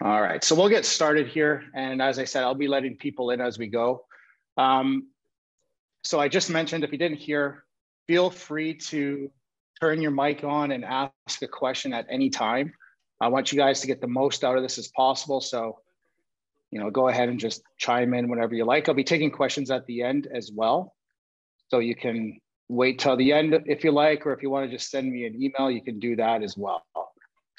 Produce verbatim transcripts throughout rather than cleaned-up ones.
All right, so we'll get started here. And as I said, I'll be letting people in as we go. Um, so I just mentioned, if you didn't hear, feel free to turn your mic on and ask a question at any time. I want you guys to get the most out of this as possible. So, you know, go ahead and just chime in whenever you like. I'll be taking questions at the end as well. So you can wait till the end if you like, or if you want to just send me an email, you can do that as well.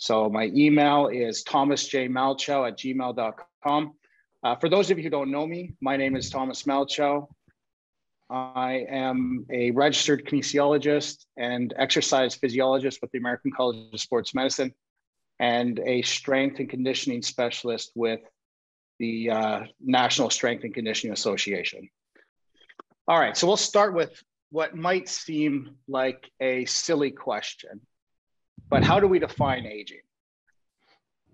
So my email is thomasjmalchow at gmail dot com. Uh, for those of you who don't know me, my name is Thomas Malchow. I am a registered kinesiologist and exercise physiologist with the American College of Sports Medicine, and a strength and conditioning specialist with the uh, National Strength and Conditioning Association. All right, so we'll start with what might seem like a silly question, but how do we define aging?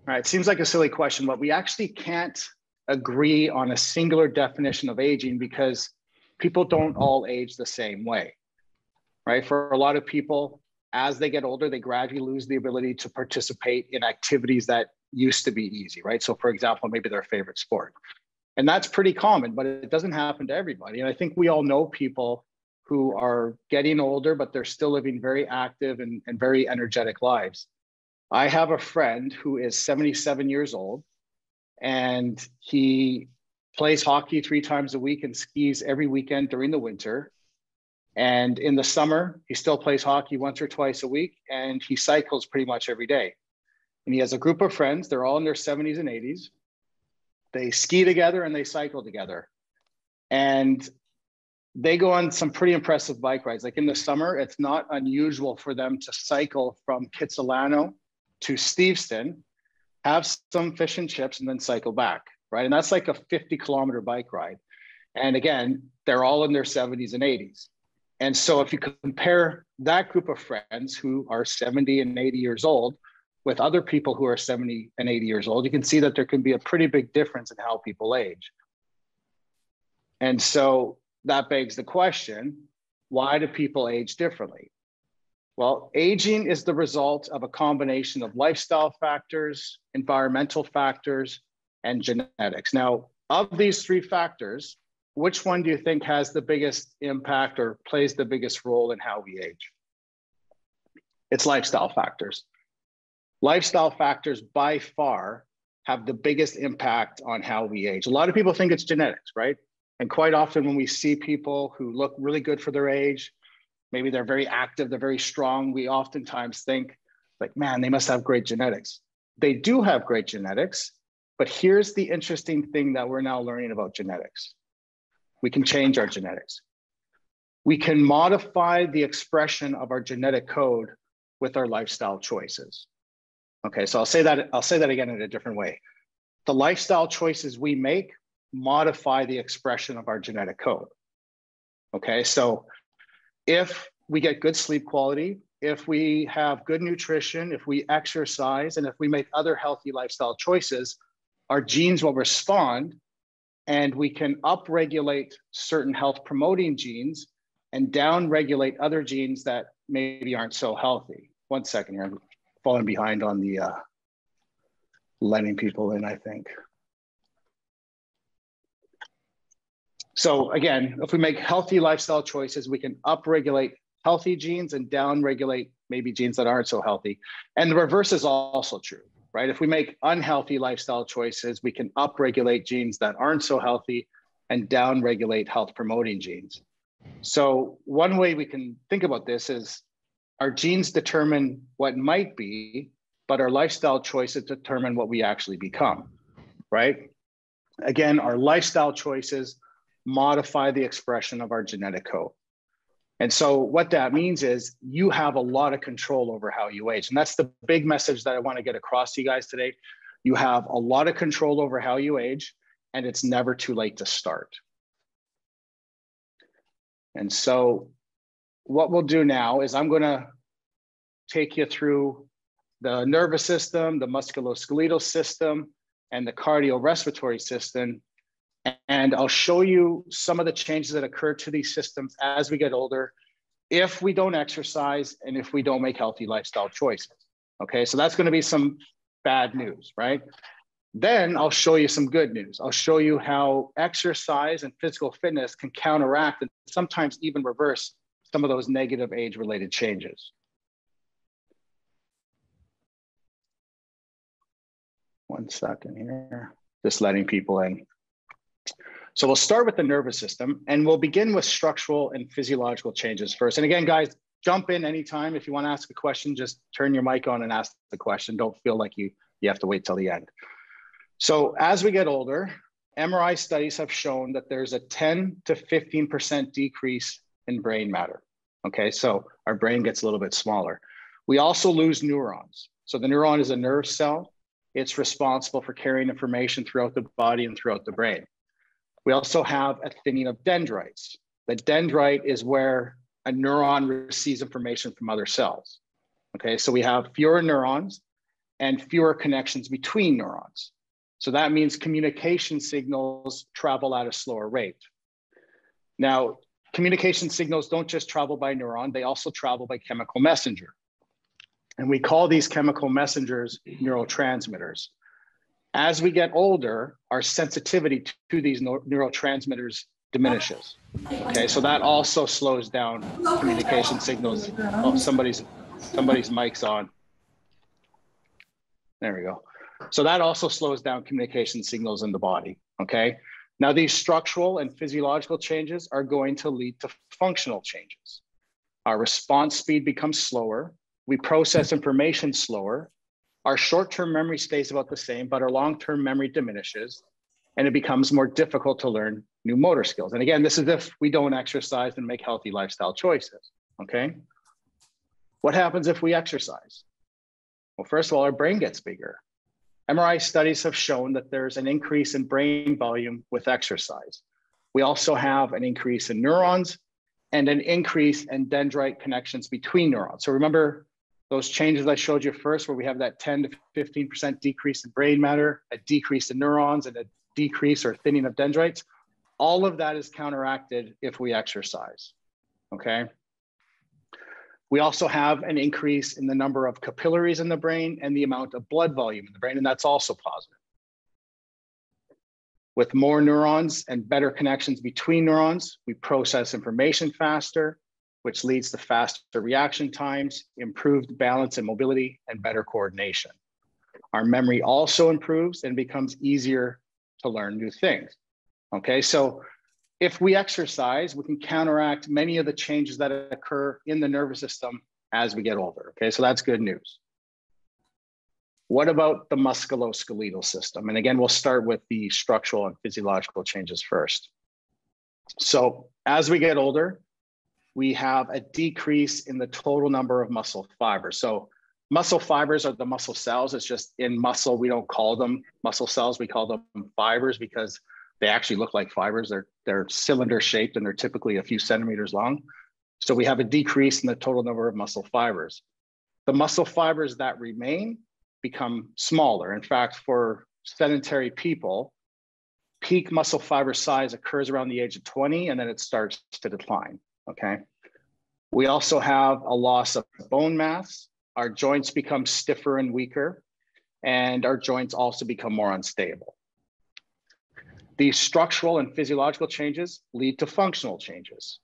All right, it seems like a silly question, but we actually can't agree on a singular definition of aging because people don't all age the same way, right? For a lot of people, as they get older, they gradually lose the ability to participate in activities that used to be easy, right? So for example, maybe their favorite sport. And that's pretty common, but it doesn't happen to everybody. And I think we all know people who are getting older, but they're still living very active and, and very energetic lives. I have a friend who is seventy-seven years old, and he plays hockey three times a week and skis every weekend during the winter. And in the summer, he still plays hockey once or twice a week, and he cycles pretty much every day. And he has a group of friends, they're all in their seventies and eighties. They ski together and they cycle together. And they go on some pretty impressive bike rides. Like in the summer, it's not unusual for them to cycle from Kitsilano to Steveston, have some fish and chips, and then cycle back, right? And that's like a fifty kilometer bike ride. And again, they're all in their seventies and eighties. And so if you compare that group of friends who are seventy and eighty years old with other people who are seventy and eighty years old, you can see that there can be a pretty big difference in how people age. And so that begs the question, why do people age differently? Well, aging is the result of a combination of lifestyle factors, environmental factors, and genetics. Now, of these three factors, which one do you think has the biggest impact or plays the biggest role in how we age? It's lifestyle factors. Lifestyle factors by far have the biggest impact on how we age. A lot of people think it's genetics, right? And quite often when we see people who look really good for their age, maybe they're very active, they're very strong, we oftentimes think like, man, they must have great genetics. They do have great genetics, but here's the interesting thing that we're now learning about genetics. We can change our genetics. We can modify the expression of our genetic code with our lifestyle choices. Okay, so I'll say that, I'll say that again in a different way. The lifestyle choices we make modify the expression of our genetic code. Okay, so if we get good sleep quality, if we have good nutrition, if we exercise, and if we make other healthy lifestyle choices, our genes will respond and we can upregulate certain health promoting genes and downregulate other genes that maybe aren't so healthy. One second here, I'm falling behind on the uh, letting people in, I think. So again, if we make healthy lifestyle choices, we can upregulate healthy genes and downregulate maybe genes that aren't so healthy. And the reverse is also true, right? If we make unhealthy lifestyle choices, we can upregulate genes that aren't so healthy and downregulate health-promoting genes. So one way we can think about this is our genes determine what might be, but our lifestyle choices determine what we actually become, right? Again, our lifestyle choices modify the expression of our genetic code. And so what that means is you have a lot of control over how you age. And that's the big message that I want to get across to you guys today. You have a lot of control over how you age, and it's never too late to start. And so what we'll do now is I'm going to take you through the nervous system, the musculoskeletal system, and the cardiorespiratory system. And I'll show you some of the changes that occur to these systems as we get older, if we don't exercise and if we don't make healthy lifestyle choices. Okay, so that's going to be some bad news, right? Then I'll show you some good news. I'll show you how exercise and physical fitness can counteract and sometimes even reverse some of those negative age-related changes. One second here, just letting people in. So we'll start with the nervous system, and we'll begin with structural and physiological changes first. And again, guys, jump in anytime. If you want to ask a question, just turn your mic on and ask the question. Don't feel like you, you have to wait till the end. So as we get older, M R I studies have shown that there's a ten to fifteen percent decrease in brain matter. Okay, so our brain gets a little bit smaller. We also lose neurons. So the neuron is a nerve cell. It's responsible for carrying information throughout the body and throughout the brain. We also have a thinning of dendrites. The dendrite is where a neuron receives information from other cells. Okay, so we have fewer neurons and fewer connections between neurons. So that means communication signals travel at a slower rate. Now, communication signals don't just travel by neuron, they also travel by chemical messenger. And we call these chemical messengers neurotransmitters. As we get older, our sensitivity to these neurotransmitters diminishes. Okay, so that also slows down communication signals. Oh, somebody's, somebody's mic's on. There we go. So that also slows down communication signals in the body, okay? Now, these structural and physiological changes are going to lead to functional changes. Our response speed becomes slower. We process information slower. Our short-term memory stays about the same, but our long-term memory diminishes, and it becomes more difficult to learn new motor skills. And again, this is if we don't exercise and make healthy lifestyle choices, okay? What happens if we exercise? Well, first of all, our brain gets bigger. M R I studies have shown that there's an increase in brain volume with exercise. We also have an increase in neurons and an increase in dendrite connections between neurons. So remember those changes I showed you first, where we have that ten to fifteen percent decrease in brain matter, a decrease in neurons, and a decrease or thinning of dendrites. All of that is counteracted if we exercise, okay? We also have an increase in the number of capillaries in the brain and the amount of blood volume in the brain, and that's also positive. With more neurons and better connections between neurons, we process information faster, which leads to faster reaction times, improved balance and mobility, and better coordination. Our memory also improves and becomes easier to learn new things, okay? So if we exercise, we can counteract many of the changes that occur in the nervous system as we get older, okay? So that's good news. What about the musculoskeletal system? And again, we'll start with the structural and physiological changes first. So as we get older, we have a decrease in the total number of muscle fibers. So muscle fibers are the muscle cells. It's just in muscle, we don't call them muscle cells, we call them fibers because they actually look like fibers. They're, they're cylinder shaped and they're typically a few centimeters long. So we have a decrease in the total number of muscle fibers. The muscle fibers that remain become smaller. In fact, for sedentary people, peak muscle fiber size occurs around the age of twenty, and then it starts to decline, okay? We also have a loss of bone mass. Our joints become stiffer and weaker, and our joints also become more unstable. These structural and physiological changes lead to functional changes.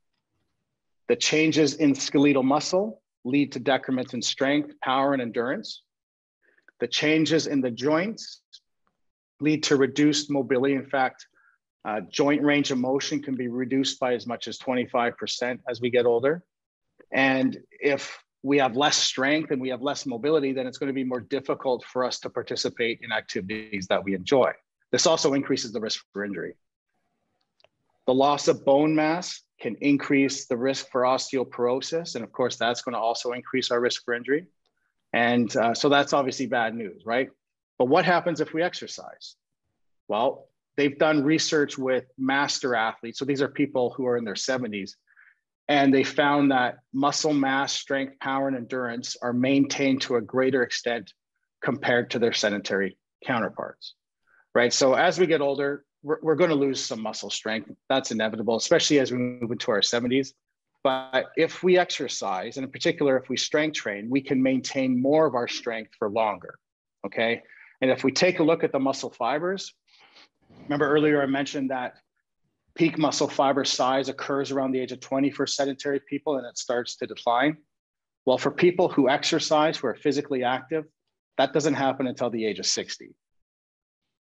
The changes in skeletal muscle lead to decrements in strength, power, and endurance. The changes in the joints lead to reduced mobility. In fact, uh, joint range of motion can be reduced by as much as twenty-five percent as we get older. And if we have less strength and we have less mobility, then it's going to be more difficult for us to participate in activities that we enjoy. This also increases the risk for injury. The loss of bone mass can increase the risk for osteoporosis. And of course, that's going to also increase our risk for injury. And uh, so that's obviously bad news, right? But what happens if we exercise? Well, they've done research with master athletes. So these are people who are in their seventies. And they found that muscle mass, strength, power, and endurance are maintained to a greater extent compared to their sedentary counterparts. Right, so as we get older, we're, we're going to lose some muscle strength. That's inevitable, especially as we move into our seventies. But if we exercise, and in particular, if we strength train, we can maintain more of our strength for longer, okay? And if we take a look at the muscle fibers, remember earlier I mentioned that peak muscle fiber size occurs around the age of twenty for sedentary people, and it starts to decline. Well, for people who exercise, who are physically active, that doesn't happen until the age of sixty.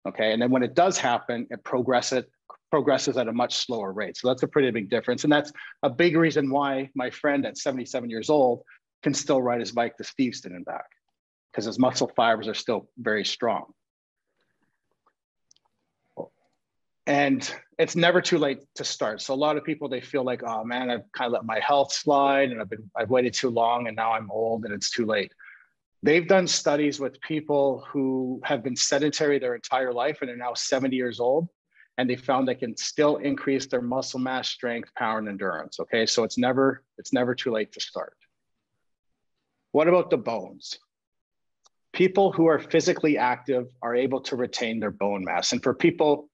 Okay, and then when it does happen, it progresses, progresses at a much slower rate. So that's a pretty big difference. And that's a big reason why my friend at seventy-seven years old can still ride his bike to Steveston and back, because his muscle fibers are still very strong. And it's never too late to start. So a lot of people, they feel like, oh man, I've kind of let my health slide and I've been, I've waited too long and now I'm old and it's too late. They've done studies with people who have been sedentary their entire life and are now seventy years old, and they found they can still increase their muscle mass, strength, power, and endurance. Okay, so it's never, it's never too late to start. What about the bones? People who are physically active are able to retain their bone mass. And for people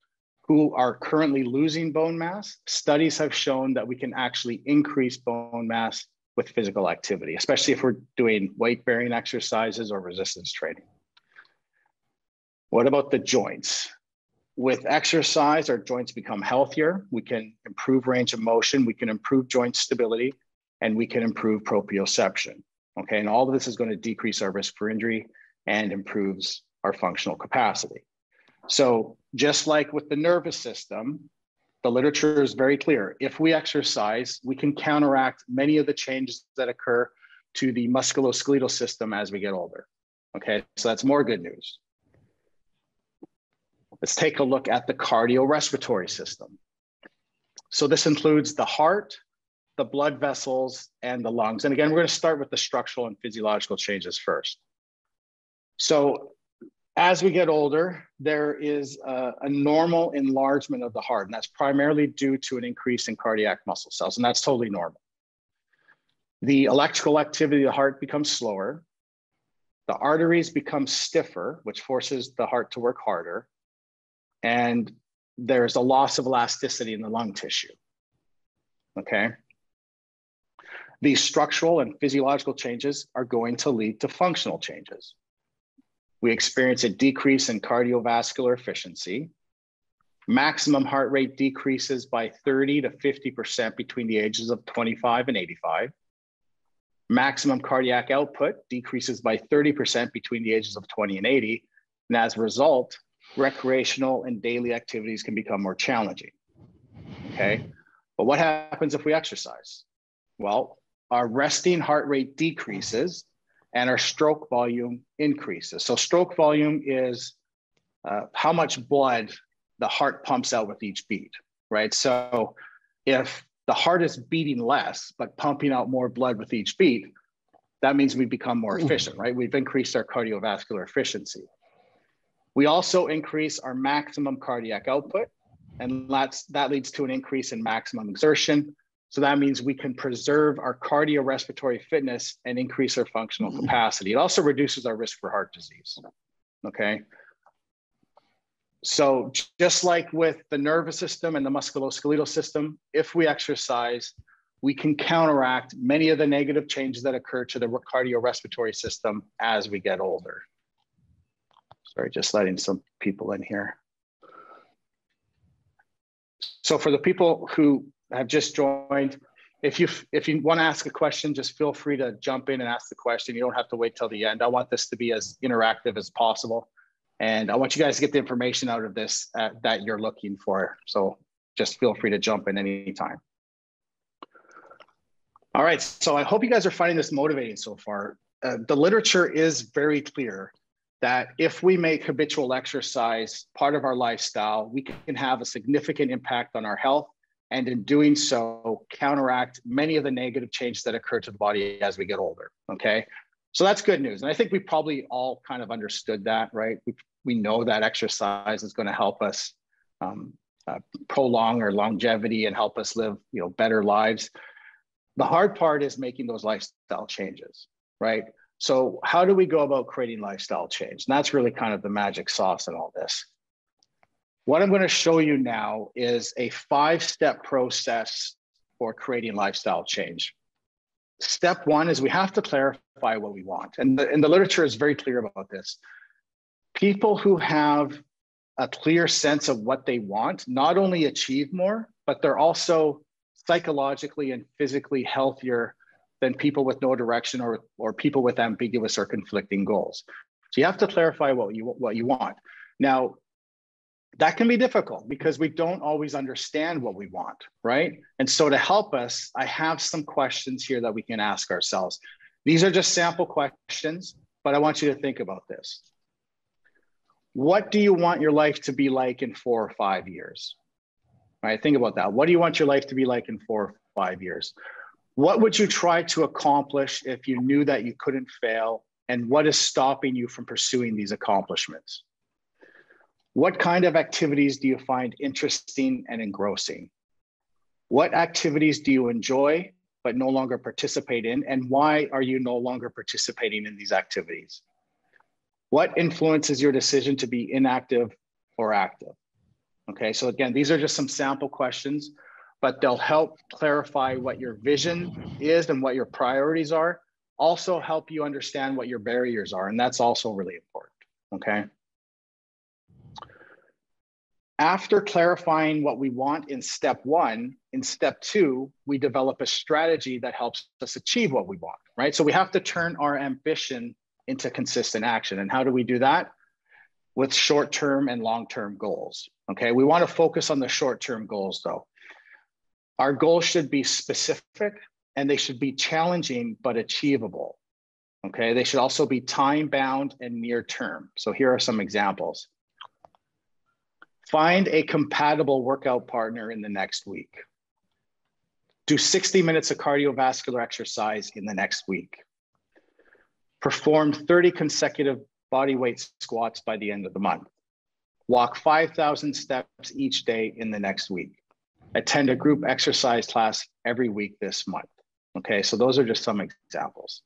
who are currently losing bone mass, studies have shown that we can actually increase bone mass with physical activity, especially if we're doing weight bearing exercises or resistance training. What about the joints? With exercise, our joints become healthier. We can improve range of motion, we can improve joint stability, and we can improve proprioception. Okay, and all of this is going to decrease our risk for injury and improves our functional capacity. So just like with the nervous system, the literature is very clear. If we exercise, we can counteract many of the changes that occur to the musculoskeletal system as we get older. Okay, so that's more good news. Let's take a look at the cardiorespiratory system. So this includes the heart, the blood vessels, and the lungs. And again, we're going to start with the structural and physiological changes first. So as we get older, there is a, a normal enlargement of the heart, and that's primarily due to an increase in cardiac muscle cells, and that's totally normal. The electrical activity of the heart becomes slower. The arteries become stiffer, which forces the heart to work harder. And there's a loss of elasticity in the lung tissue, okay? These structural and physiological changes are going to lead to functional changes. We experience a decrease in cardiovascular efficiency. Maximum heart rate decreases by thirty to fifty percent between the ages of twenty-five and eighty-five. Maximum cardiac output decreases by thirty percent between the ages of twenty and eighty. And as a result, recreational and daily activities can become more challenging, okay? But what happens if we exercise? Well, our resting heart rate decreases and our stroke volume increases. So stroke volume is uh, how much blood the heart pumps out with each beat, right? So if the heart is beating less, but pumping out more blood with each beat, that means we become more efficient, right? We've increased our cardiovascular efficiency. We also increase our maximum cardiac output, and that's, that leads to an increase in maximum exertion. So that means we can preserve our cardiorespiratory fitness and increase our functional capacity. It also reduces our risk for heart disease, okay? So just like with the nervous system and the musculoskeletal system, if we exercise, we can counteract many of the negative changes that occur to the cardiorespiratory system as we get older. Sorry, just letting some people in here. So for the people who have just joined, if you if you want to ask a question, just feel free to jump in and ask the question. You don't have to wait till the end. I want this to be as interactive as possible. And I want you guys to get the information out of this uh, that you're looking for. So just feel free to jump in anytime. All right, so I hope you guys are finding this motivating so far. Uh, the literature is very clear that if we make habitual exercise part of our lifestyle, we can have a significant impact on our health, and in doing so, counteract many of the negative changes that occur to the body as we get older, okay? So that's good news. And I think we probably all kind of understood that, right? We, we know that exercise is gonna help us um, uh, prolong our longevity and help us live, you know, better lives. The hard part is making those lifestyle changes, right? So how do we go about creating lifestyle change? And that's really kind of the magic sauce in all this. What I'm going to show you now is a five-step process for creating lifestyle change. Step one is we have to clarify what we want. And the, and the literature is very clear about this. people who have a clear sense of what they want not only achieve more, but they're also psychologically and physically healthier than people with no direction or, or people with ambiguous or conflicting goals. So you have to clarify what you, what you want. Now, that can be difficult because we don't always understand what we want, right? And so to help us, I have some questions here that we can ask ourselves. These are just sample questions, but I want you to think about this. What do you want your life to be like in four or five years? All right, think about that. What do you want your life to be like in four or five years? What would you try to accomplish if you knew that you couldn't fail? And what is stopping you from pursuing these accomplishments? What kind of activities do you find interesting and engrossing? What activities do you enjoy but no longer participate in? And why are you no longer participating in these activities? What influences your decision to be inactive or active? Okay, so again, these are just some sample questions, but they'll help clarify what your vision is and what your priorities are. Also help you understand what your barriers are, and that's also really important, okay? After clarifying what we want in step one, in step two, we develop a strategy that helps us achieve what we want, right? So we have to turn our ambition into consistent action. And how do we do that? With short-term and long-term goals, okay? We want to focus on the short-term goals, though. Our goals should be specific, and they should be challenging but achievable, okay? They should also be time-bound and near-term. So here are some examples. Find a compatible workout partner in the next week. Do sixty minutes of cardiovascular exercise in the next week. Perform thirty consecutive bodyweight squats by the end of the month. Walk five thousand steps each day in the next week. Attend a group exercise class every week this month. Okay, so those are just some examples.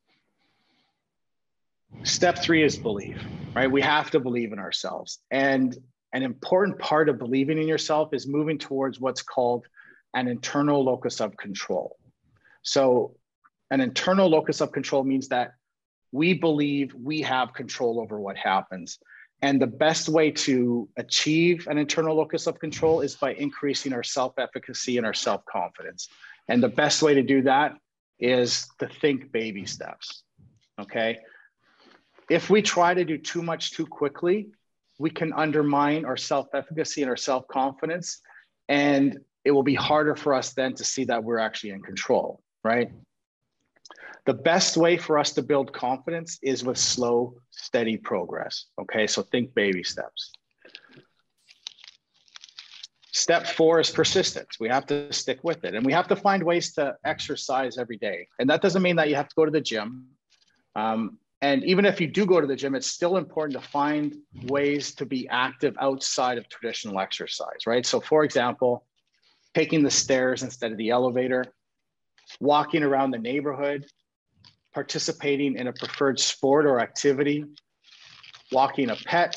Step three is belief, right? We have to believe in ourselves. And an important part of believing in yourself is moving towards what's called an internal locus of control. So an internal locus of control means that we believe we have control over what happens. And the best way to achieve an internal locus of control is by increasing our self-efficacy and our self-confidence. And the best way to do that is to think baby steps, okay? If we try to do too much too quickly, we can undermine our self-efficacy and our self-confidence, and it will be harder for us then to see that we're actually in control, right? The best way for us to build confidence is with slow, steady progress, okay? So think baby steps. Step four is persistence. We have to stick with it, and we have to find ways to exercise every day. And that doesn't mean that you have to go to the gym. Um, And even if you do go to the gym, it's still important to find ways to be active outside of traditional exercise, right? So for example, taking the stairs instead of the elevator, walking around the neighborhood, participating in a preferred sport or activity, walking a pet,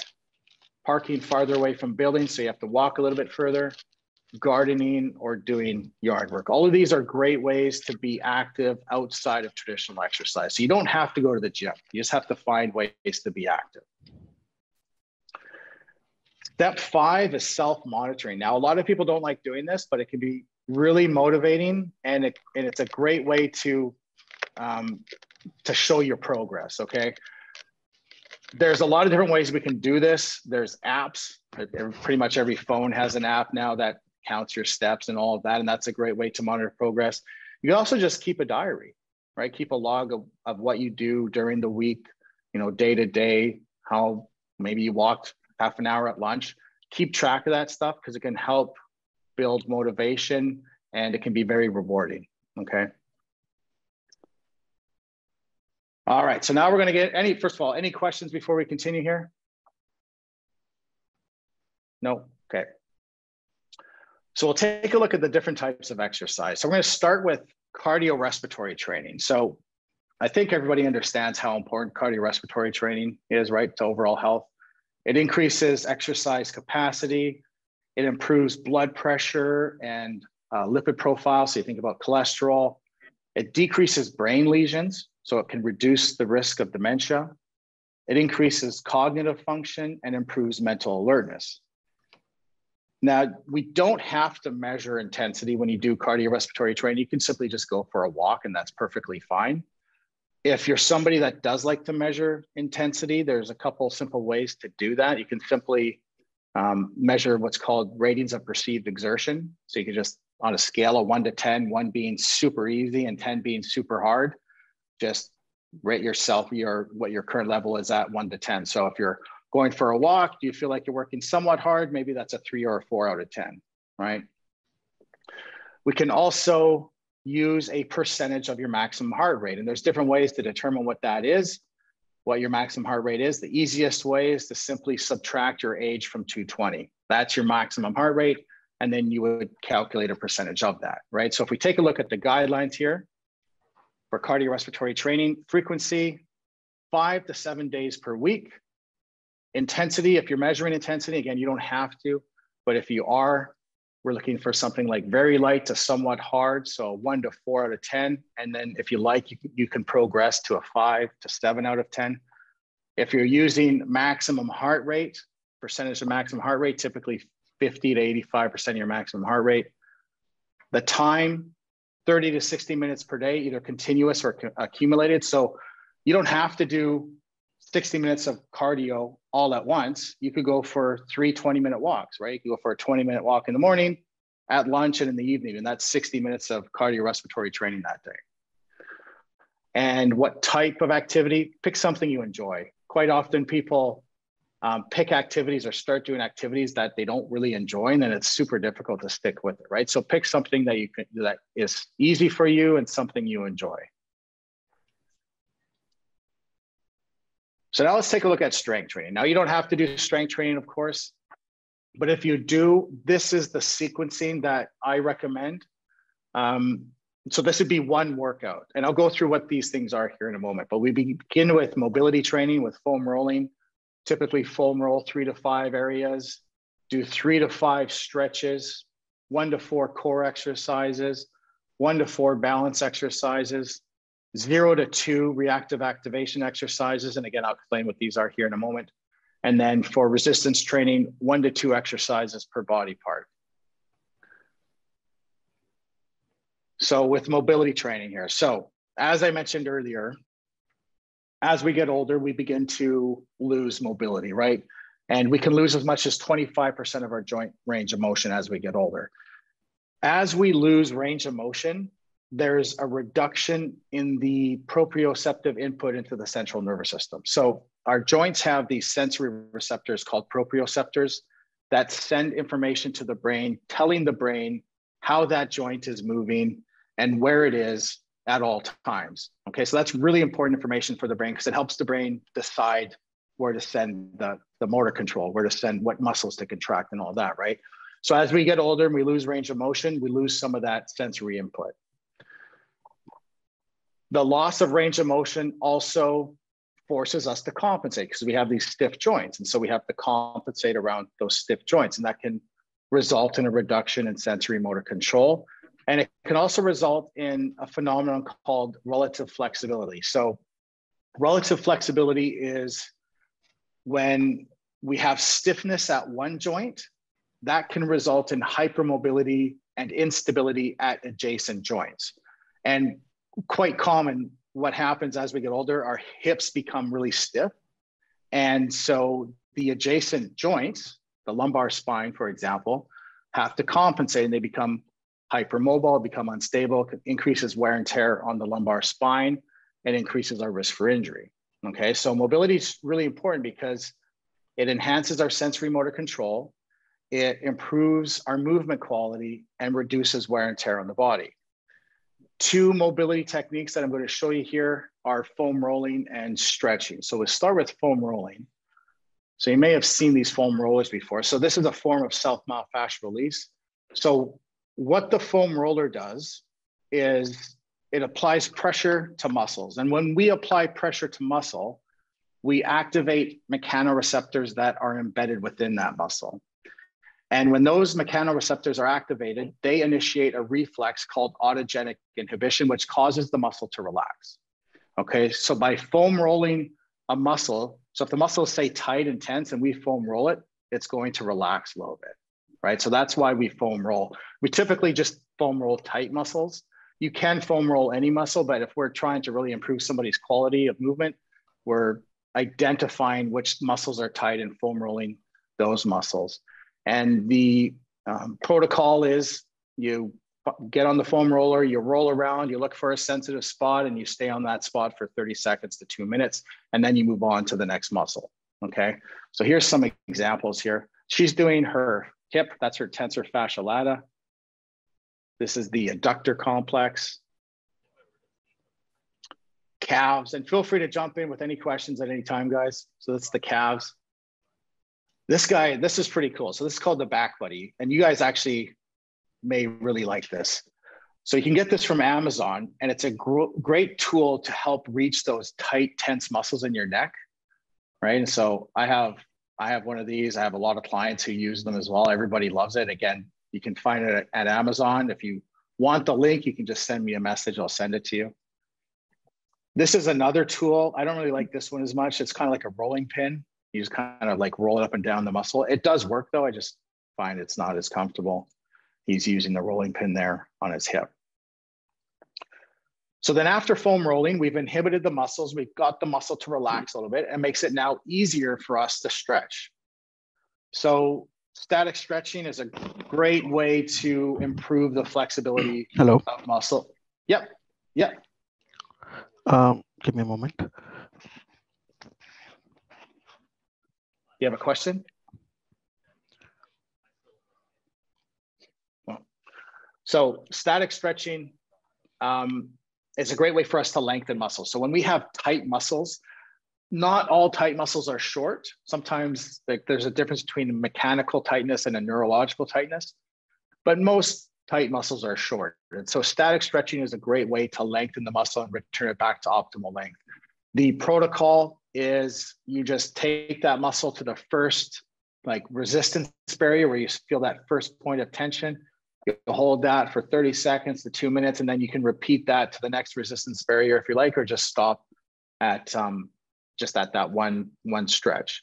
parking farther away from buildings, so you have to walk a little bit further, gardening, or doing yard work. All of these are great ways to be active outside of traditional exercise. So you don't have to go to the gym. You just have to find ways to be active. Step five is self-monitoring. Now, a lot of people don't like doing this, but it can be really motivating, and, it, and it's a great way to, um, to show your progress, okay? There's a lot of different ways we can do this. There's apps. Pretty much every phone has an app now that counts your steps and all of that. And that's a great way to monitor progress. You can also just keep a diary, right? Keep a log of, of what you do during the week, you know, day to day, how maybe you walked half an hour at lunch. Keep track of that stuff because it can help build motivation and it can be very rewarding, okay? All right, so now we're gonna get any, first of all, any questions before we continue here? No, okay. So we'll take a look at the different types of exercise. So we're going to start with cardiorespiratory training. So I think everybody understands how important cardiorespiratory training is, right, to overall health. It increases exercise capacity. It improves blood pressure and uh, lipid profile. So you think about cholesterol. It decreases brain lesions, so it can reduce the risk of dementia. It increases cognitive function and improves mental alertness. Now, we don't have to measure intensity when you do cardiorespiratory training. You can simply just go for a walk, and that's perfectly fine. If you're somebody that does like to measure intensity, there's a couple simple ways to do that. You can simply um, measure what's called ratings of perceived exertion. So you can just, on a scale of one to ten, one being super easy and ten being super hard, just rate yourself your what your current level is at one to ten. So if you're going for a walk, do you feel like you're working somewhat hard? Maybe that's a three or a four out of ten, right? We can also use a percentage of your maximum heart rate. And there's different ways to determine what that is, what your maximum heart rate is. The easiest way is to simply subtract your age from two twenty. That's your maximum heart rate. And then you would calculate a percentage of that, right? So if we take a look at the guidelines here for cardiorespiratory training, frequency, five to seven days per week. Intensity, if you're measuring intensity, again, you don't have to, but if you are, we're looking for something like very light to somewhat hard, so one to four out of ten. And then if you like, you can, you can progress to a five to seven out of ten. If you're using maximum heart rate, percentage of maximum heart rate, typically fifty to eighty-five percent of your maximum heart rate. The time, thirty to sixty minutes per day, either continuous or accumulated. So you don't have to do sixty minutes of cardio all at once. You could go for three twenty minute walks, right? You could go for a twenty minute walk in the morning, at lunch, and in the evening, and that's sixty minutes of cardiorespiratory training that day. And what type of activity? Pick something you enjoy. Quite often people um, pick activities or start doing activities that they don't really enjoy, and then it's super difficult to stick with it, right? So pick something that you can, that is easy for you and something you enjoy. So now let's take a look at strength training. Now you don't have to do strength training, of course, but if you do, this is the sequencing that I recommend. Um, so this would be one workout, and I'll go through what these things are here in a moment, but we begin with mobility training with foam rolling, typically foam roll three to five areas, do three to five stretches, one to four core exercises, one to four balance exercises, zero to two reactive activation exercises. And again, I'll explain what these are here in a moment. And then for resistance training, one to two exercises per body part. So with mobility training here. So as I mentioned earlier, as we get older, we begin to lose mobility, right? And we can lose as much as twenty-five percent of our joint range of motion as we get older. As we lose range of motion, there's a reduction in the proprioceptive input into the central nervous system. So our joints have these sensory receptors called proprioceptors that send information to the brain, telling the brain how that joint is moving and where it is at all times. Okay, so that's really important information for the brain because it helps the brain decide where to send the, the motor control, where to send what muscles to contract and all that, right? So as we get older and we lose range of motion, we lose some of that sensory input. The loss of range of motion also forces us to compensate because we have these stiff joints. And so we have to compensate around those stiff joints, and that can result in a reduction in sensory motor control. And it can also result in a phenomenon called relative flexibility. So relative flexibility is when we have stiffness at one joint, that can result in hypermobility and instability at adjacent joints. And quite common, what happens as we get older, our hips become really stiff. And so the adjacent joints, the lumbar spine, for example, have to compensate, and they become hypermobile, become unstable, increases wear and tear on the lumbar spine, and increases our risk for injury. Okay, so mobility is really important because it enhances our sensory motor control, it improves our movement quality, and reduces wear and tear on the body. Two mobility techniques that I'm going to show you here are foam rolling and stretching. So we'll start with foam rolling. So you may have seen these foam rollers before. So this is a form of self-myofascial release. So what the foam roller does is it applies pressure to muscles. And when we apply pressure to muscle, we activate mechanoreceptors that are embedded within that muscle. And when those mechanoreceptors are activated, they initiate a reflex called autogenic inhibition, which causes the muscle to relax. Okay, so by foam rolling a muscle, So if the muscles stay tight and tense and we foam roll it, it's going to relax a little bit, right? So that's why we foam roll. We typically just foam roll tight muscles. You can foam roll any muscle, but if we're trying to really improve somebody's quality of movement, we're identifying which muscles are tight and foam rolling those muscles. And the um, protocol is you get on the foam roller, you roll around, you look for a sensitive spot, and you stay on that spot for thirty seconds to two minutes, and then you move on to the next muscle, okay? So here's some examples here. She's doing her hip, that's her tensor fascia lata. This is the adductor complex. Calves, and feel free to jump in with any questions at any time, guys. So that's the calves. This guy, this is pretty cool. So this is called the Back Buddy, and you guys actually may really like this. So you can get this from Amazon, and it's a gr great tool to help reach those tight, tense muscles in your neck, right? And so I have, I have one of these. I have a lot of clients who use them as well. Everybody loves it. Again, you can find it at, at Amazon. If you want the link, you can just send me a message. I'll send it to you. This is another tool. I don't really like this one as much. It's kind of like a rolling pin. You just kind of like roll it up and down the muscle. It does work though. I just find it's not as comfortable. He's using the rolling pin there on his hip. So then after foam rolling, we've inhibited the muscles. We've got the muscle to relax a little bit, and makes it now easier for us to stretch. So static stretching is a great way to improve the flexibility Hello. of muscle. Yep, yep. Um, give me a moment. You have a question? So static stretching um, is a great way for us to lengthen muscles. So when we have tight muscles, not all tight muscles are short. Sometimes like, there's a difference between mechanical tightness and a neurological tightness, but most tight muscles are short. And so static stretching is a great way to lengthen the muscle and return it back to optimal length. The protocol is you just take that muscle to the first like resistance barrier where you feel that first point of tension. You hold that for thirty seconds to two minutes, and then you can repeat that to the next resistance barrier if you like, or just stop at um, just at that one, one stretch.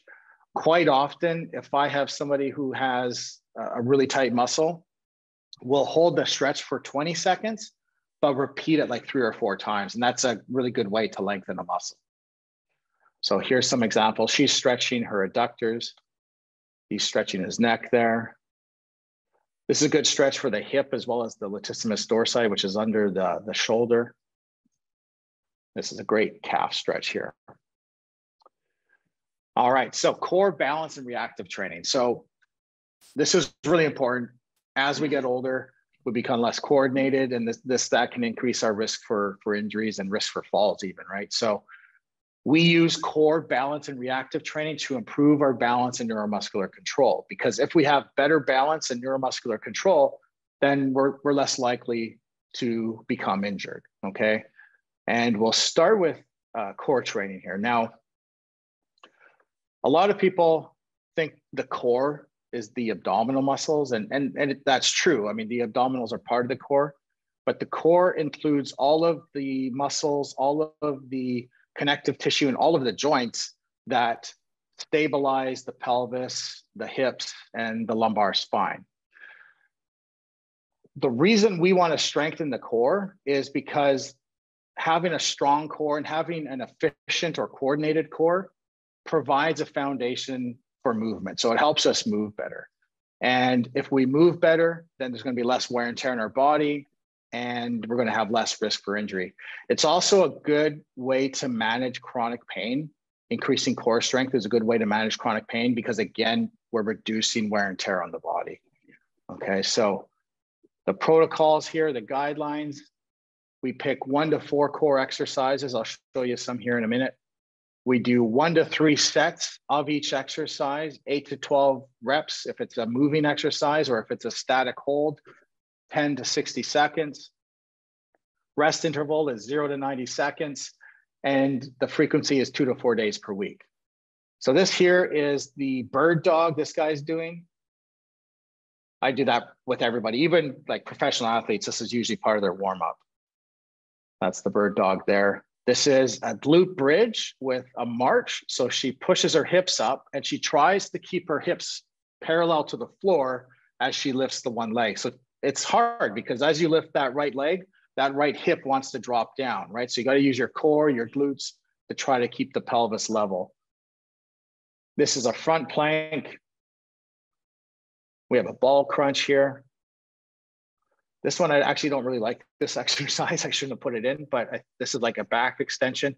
Quite often, if I have somebody who has a really tight muscle, we'll hold the stretch for twenty seconds, but repeat it like three or four times. And that's a really good way to lengthen a muscle. So here's some examples. She's stretching her adductors. He's stretching his neck there. This is a good stretch for the hip as well as the latissimus dorsi, which is under the, the shoulder. This is a great calf stretch here. All right, so core balance and reactive training. So this is really important. As we get older, we become less coordinated, and this, this that can increase our risk for, for injuries and risk for falls even, right? So we use core balance and reactive training to improve our balance and neuromuscular control, because if we have better balance and neuromuscular control, then we're, we're less likely to become injured, okay? And we'll start with uh, core training here. Now, a lot of people think the core is the abdominal muscles, and, and, and it, that's true. I mean, the abdominals are part of the core, but the core includes all of the muscles, all of the connective tissue, and all of the joints that stabilize the pelvis, the hips, and the lumbar spine. The reason we want to strengthen the core is because having a strong core and having an efficient or coordinated core provides a foundation for movement. So it helps us move better. And if we move better, then there's going to be less wear and tear in our body, and we're going to have less risk for injury. It's also a good way to manage chronic pain. Increasing core strength is a good way to manage chronic pain, because again, we're reducing wear and tear on the body. Okay, so the protocols here, the guidelines, we pick one to four core exercises. I'll show you some here in a minute. We do one to three sets of each exercise, eight to twelve reps if it's a moving exercise, or if it's a static hold, ten to sixty seconds. Rest interval is zero to ninety seconds, and the frequency is two to four days per week. So this here is the bird dog this guy's doing. I do that with everybody, even like professional athletes. This is usually part of their warm-up. That's the bird dog there. This is a glute bridge with a march. So she pushes her hips up and she tries to keep her hips parallel to the floor as she lifts the one leg. So it's hard because as you lift that right leg, that right hip wants to drop down, right? So you got to use your core, your glutes to try to keep the pelvis level. This is a front plank. We have a ball crunch here. This one, I actually don't really like this exercise. I shouldn't have put it in, but I, this is like a back extension.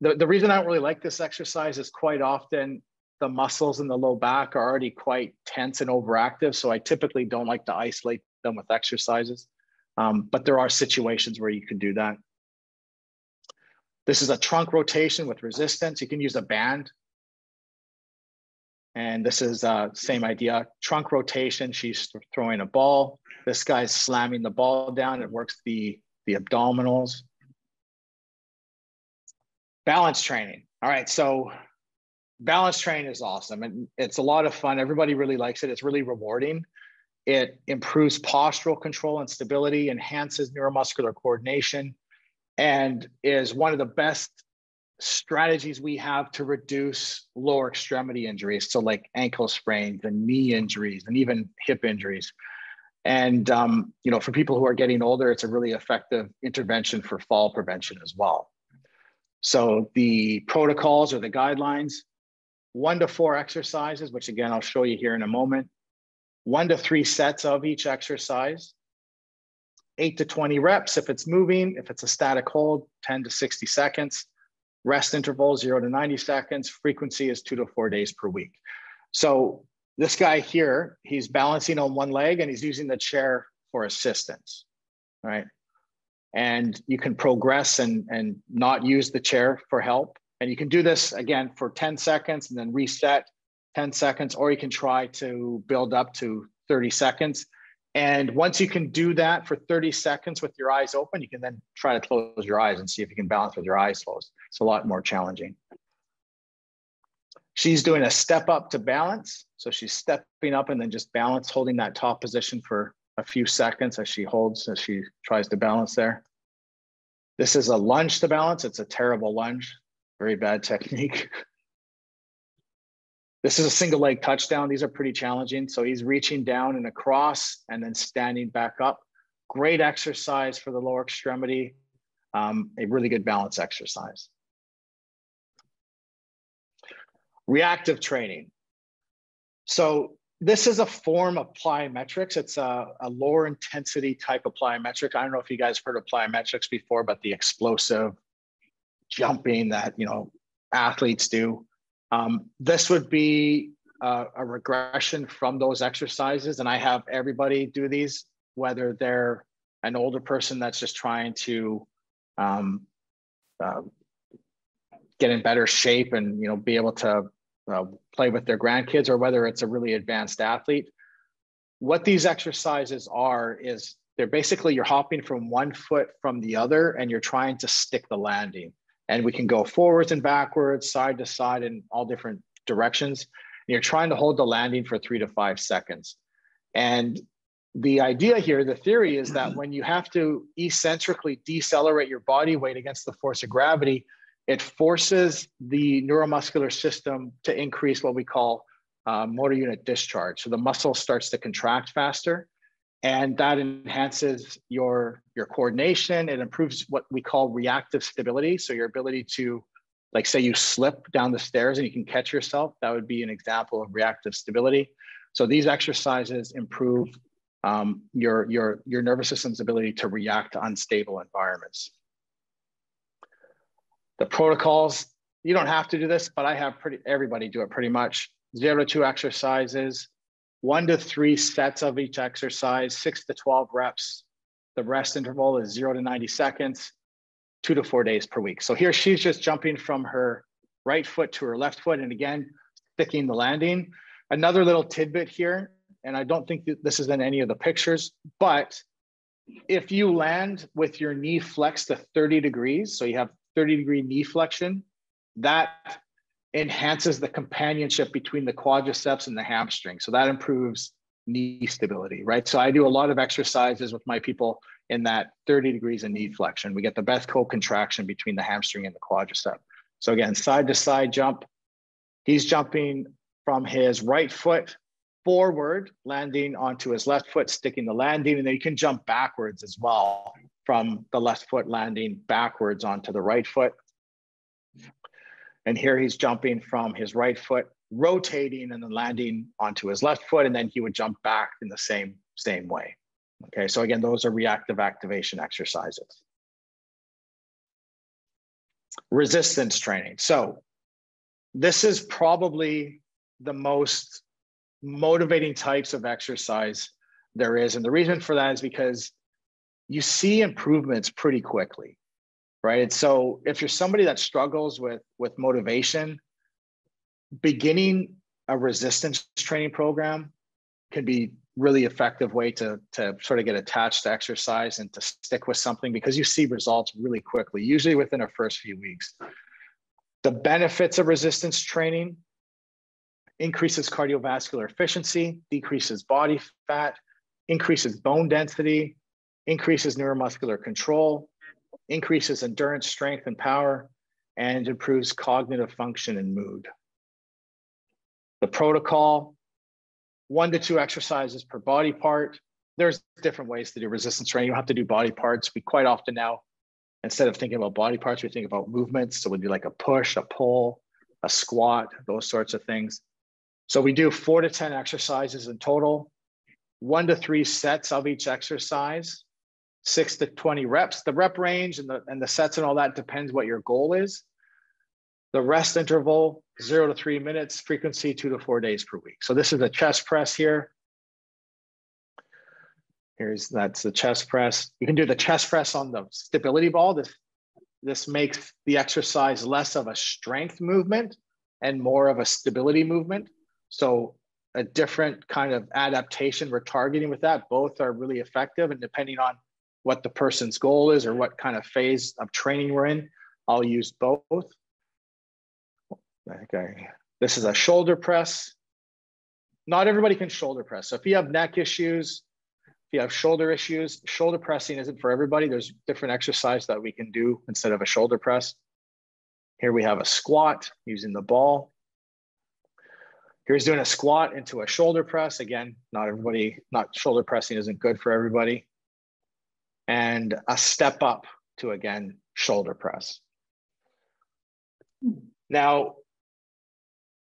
The, the reason I don't really like this exercise is quite often the muscles in the low back are already quite tense and overactive. So I typically don't like to isolate them with exercises, um, but there are situations where you can do that. This is a trunk rotation with resistance. You can use a band. And this is the uh, same idea, trunk rotation. She's throwing a ball. This guy's slamming the ball down. It works the, the abdominals. Balance training. All right, so balance training is awesome. And it's a lot of fun. Everybody really likes it. It's really rewarding. It improves postural control and stability, enhances neuromuscular coordination, and is one of the best strategies we have to reduce lower extremity injuries, so like ankle sprains and knee injuries and even hip injuries. And um, you know, for people who are getting older, it's a really effective intervention for fall prevention as well. So the protocols or the guidelines: one to four exercises, which again I'll show you here in a moment, one to three sets of each exercise, eight to twenty reps if it's moving, if it's a static hold, ten to sixty seconds. Rest interval, zero to ninety seconds. Frequency is two to four days per week. So this guy here, he's balancing on one leg and he's using the chair for assistance, right? And you can progress and, and not use the chair for help. And you can do this again for ten seconds and then reset ten seconds, or you can try to build up to thirty seconds. And once you can do that for thirty seconds with your eyes open, you can then try to close your eyes and see if you can balance with your eyes closed. It's a lot more challenging. She's doing a step up to balance. So she's stepping up and then just balance, holding that top position for a few seconds as she holds, as she tries to balance there. This is a lunge to balance. It's a terrible lunge, very bad technique. This is a single leg touchdown. These are pretty challenging. So he's reaching down and across and then standing back up. Great exercise for the lower extremity. Um, a really good balance exercise. Reactive training. So this is a form of plyometrics. It's a, a lower intensity type of plyometric. I don't know if you guys heard of plyometrics before, but the explosive jumping that, you know, athletes do. Um, this would be uh, a regression from those exercises. And I have everybody do these, whether they're an older person that's just trying to um, uh, get in better shape and, you know, be able to uh, play with their grandkids, or whether it's a really advanced athlete. What these exercises are is they're basically, you're hopping from one foot from the other and you're trying to stick the landing. And we can go forwards and backwards, side to side, in all different directions. And you're trying to hold the landing for three to five seconds. And the idea here, the theory is that when you have to eccentrically decelerate your body weight against the force of gravity, it forces the neuromuscular system to increase what we call uh, motor unit discharge. So the muscle starts to contract faster, and that enhances your, your coordination. It improves what we call reactive stability. So your ability to, like, say you slip down the stairs and you can catch yourself, that would be an example of reactive stability. So these exercises improve um, your, your, your nervous system's ability to react to unstable environments. The protocols, you don't have to do this, but I have pretty, everybody do it pretty much. Zero to two exercises, one to three sets of each exercise, six to twelve reps. The rest interval is zero to ninety seconds, two to four days per week. So here she's just jumping from her right foot to her left foot, and again, sticking the landing. Another little tidbit here, and I don't think that this is in any of the pictures, but if you land with your knee flexed to thirty degrees, so you have thirty degree knee flexion, that enhances the companionship between the quadriceps and the hamstring. So that improves knee stability, right? So I do a lot of exercises with my people in that thirty degrees of knee flexion. We get the best co-contraction between the hamstring and the quadricep. So again, side to side jump. He's jumping from his right foot forward, landing onto his left foot, sticking the landing, and then you can jump backwards as well from the left foot landing backwards onto the right foot. And here he's jumping from his right foot, rotating and then landing onto his left foot, and then he would jump back in the same, same way. Okay, so again, those are reactive activation exercises. Resistance training. So this is probably the most motivating types of exercise there is. And the reason for that is because you see improvements pretty quickly, right? And so if you're somebody that struggles with, with motivation, beginning a resistance training program can be really effective way to, to sort of get attached to exercise and to stick with something, because you see results really quickly, usually within the first few weeks. The benefits of resistance training: increases cardiovascular efficiency, decreases body fat, increases bone density, increases neuromuscular control, increases endurance, strength, and power, and improves cognitive function and mood. The protocol, one to two exercises per body part. There's different ways to do resistance training. You don't have to do body parts. We quite often now, instead of thinking about body parts, we think about movements. So we do like a push, a pull, a squat, those sorts of things. So we do four to ten exercises in total, one to three sets of each exercise, six to twenty reps. The rep range and the, and the sets and all that depends what your goal is. The rest interval, zero to three minutes, frequency two to four days per week. So this is a chest press here. Here's, that's the chest press. You can do the chest press on the stability ball. This, this makes the exercise less of a strength movement and more of a stability movement. So a different kind of adaptation we're targeting with that. Both are really effective, and depending on what the person's goal is or what kind of phase of training we're in, I'll use both. Okay, this is a shoulder press. Not everybody can shoulder press. So if you have neck issues, if you have shoulder issues, shoulder pressing isn't for everybody. There's different exercise that we can do instead of a shoulder press. Here we have a squat using the ball. Here's doing a squat into a shoulder press. Again, not everybody, not shoulder pressing isn't good for everybody. And a step up to, again, shoulder press. Now,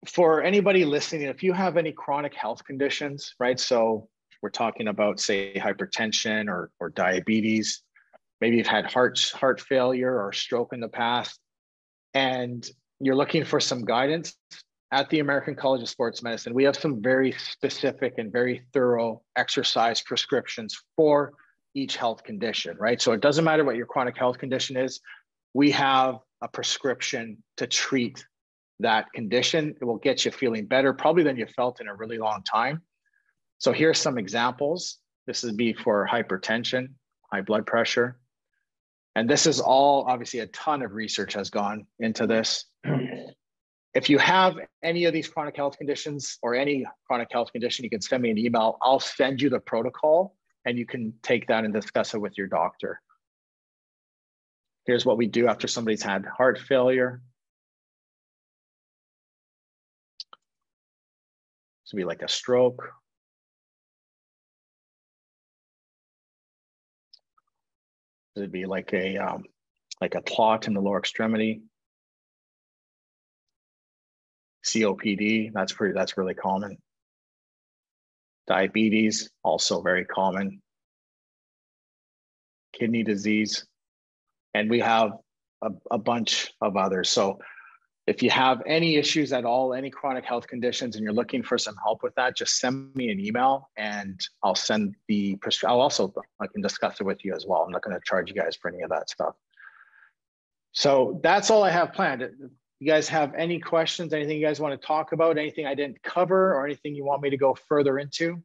for anybody listening, if you have any chronic health conditions, right? So we're talking about, say, hypertension or, or diabetes, maybe you've had heart, heart failure or stroke in the past, and you're looking for some guidance, at the American College of Sports Medicine, we have some very specific and very thorough exercise prescriptions for each health condition, right? So it doesn't matter what your chronic health condition is, we have a prescription to treat that condition. It will get you feeling better, probably than you felt in a really long time. So here are some examples. This would be for hypertension, high blood pressure. And this is all, obviously a ton of research has gone into this. If you have any of these chronic health conditions or any chronic health condition, you can send me an email. I'll send you the protocol and you can take that and discuss it with your doctor. Here's what we do after somebody's had heart failure. This would be like a stroke. This would be like a, um, like a clot in the lower extremity. C O P D, that's pretty, that's really common. Diabetes, also very common. Kidney disease, and we have a, a bunch of others. So if you have any issues at all, any chronic health conditions, and you're looking for some help with that, just send me an email and I'll send the, I'll also, I can discuss it with you as well. I'm not gonna charge you guys for any of that stuff. So that's all I have planned. You guys have any questions, anything you guys want to talk about, anything I didn't cover or anything you want me to go further into?